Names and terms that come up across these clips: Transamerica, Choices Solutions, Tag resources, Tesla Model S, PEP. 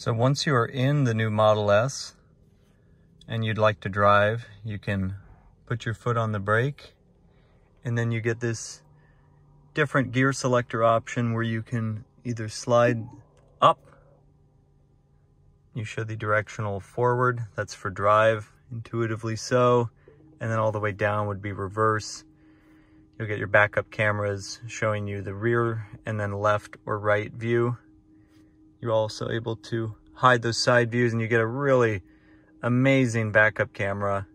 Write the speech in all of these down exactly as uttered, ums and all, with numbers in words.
So once you are in the new Model S and you'd like to drive, you can put your foot on the brake, and then you get this different gear selector option where you can either slide up, you show the directional forward, that's for drive, intuitively so, and then all the way down would be reverse. You'll get your backup cameras showing you the rear and then left or right view. You're also able to hide those side views, and you get a really amazing backup camera.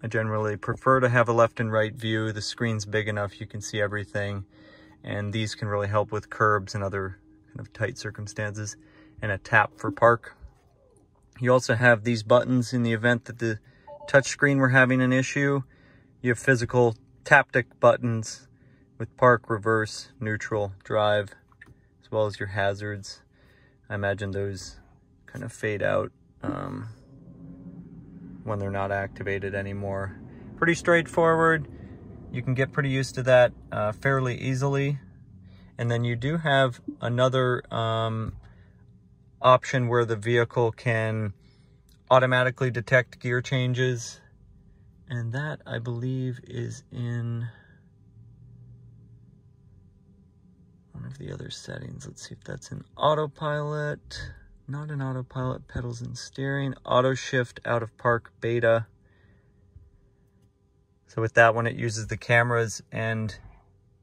I generally prefer to have a left and right view. The screen's big enough, you can see everything, and these can really help with curbs and other kind of tight circumstances, and a tap for park. You also have these buttons in the event that the touchscreen were having an issue. You have physical taptic buttons with park, reverse, neutral, drive, as well as your hazards. I imagine those kind of fade out um, when they're not activated anymore. Pretty straightforward. You can get pretty used to that uh, fairly easily. And then you do have another um, option where the vehicle can automatically detect gear changes. And that, I believe, is in one of the other settings. Let's see if that's in autopilot. Not in autopilot, pedals and steering, auto shift, out of park, beta. So with that one, it uses the cameras and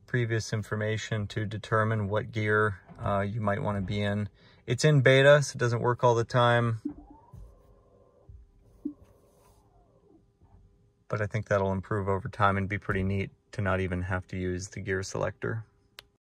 previous information to determine what gear uh, you might want to be in. It's in beta, so it doesn't work all the time, but I think that'll improve over time and be pretty neat to not even have to use the gear selector.